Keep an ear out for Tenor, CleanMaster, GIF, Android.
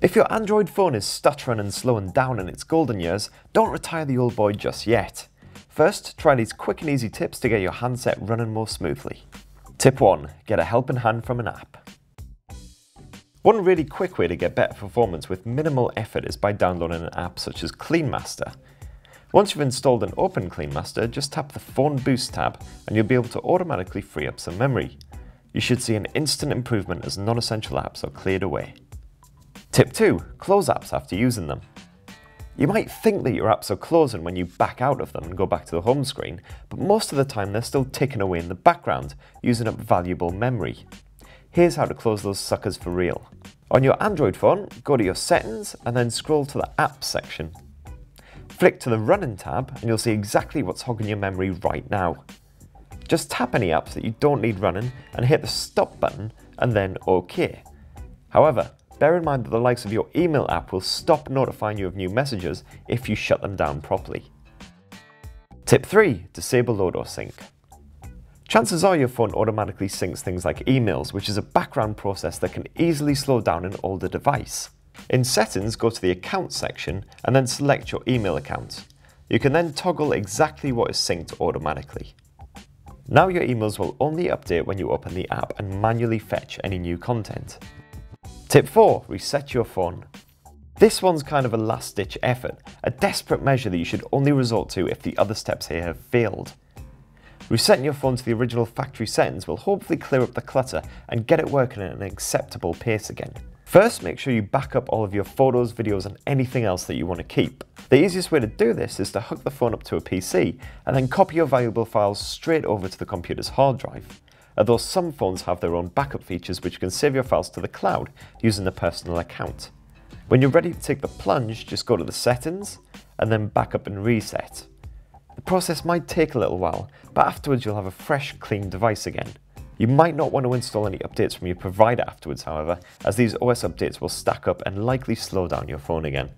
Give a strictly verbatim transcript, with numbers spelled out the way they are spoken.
If your Android phone is stuttering and slowing down in its golden years, don't retire the old boy just yet. First, try these quick and easy tips to get your handset running more smoothly. Tip one. Get a helping hand from an app. One really quick way to get better performance with minimal effort is by downloading an app such as CleanMaster. Once you've installed and opened CleanMaster, just tap the Phone Boost tab and you'll be able to automatically free up some memory. You should see an instant improvement as non-essential apps are cleared away. Tip two. Close apps after using them. You might think that your apps are closing when you back out of them and go back to the home screen, but most of the time they're still ticking away in the background, using up valuable memory. Here's how to close those suckers for real. On your Android phone, go to your settings and then scroll to the apps section. Flick to the Running tab and you'll see exactly what's hogging your memory right now. Just tap any apps that you don't need running and hit the Stop button and then OK. However, bear in mind that the likes of your email app will stop notifying you of new messages if you shut them down properly. Tip three. Disable Auto-Sync. Chances are your phone automatically syncs things like emails, which is a background process that can easily slow down an older device. In Settings, go to the Account section and then select your email account. You can then toggle exactly what is synced automatically. Now your emails will only update when you open the app and manually fetch any new content. Tip four. Reset your phone. This one's kind of a last-ditch effort, a desperate measure that you should only resort to if the other steps here have failed. Resetting your phone to the original factory settings will hopefully clear up the clutter and get it working at an acceptable pace again. First, make sure you back up all of your photos, videos and anything else that you want to keep. The easiest way to do this is to hook the phone up to a P C and then copy your valuable files straight over to the computer's hard drive. Although some phones have their own backup features which can save your files to the cloud using the personal account. When you're ready to take the plunge, just go to the settings and then backup and reset. The process might take a little while, but afterwards you'll have a fresh, clean device again. You might not want to install any updates from your provider afterwards, however, as these O S updates will stack up and likely slow down your phone again.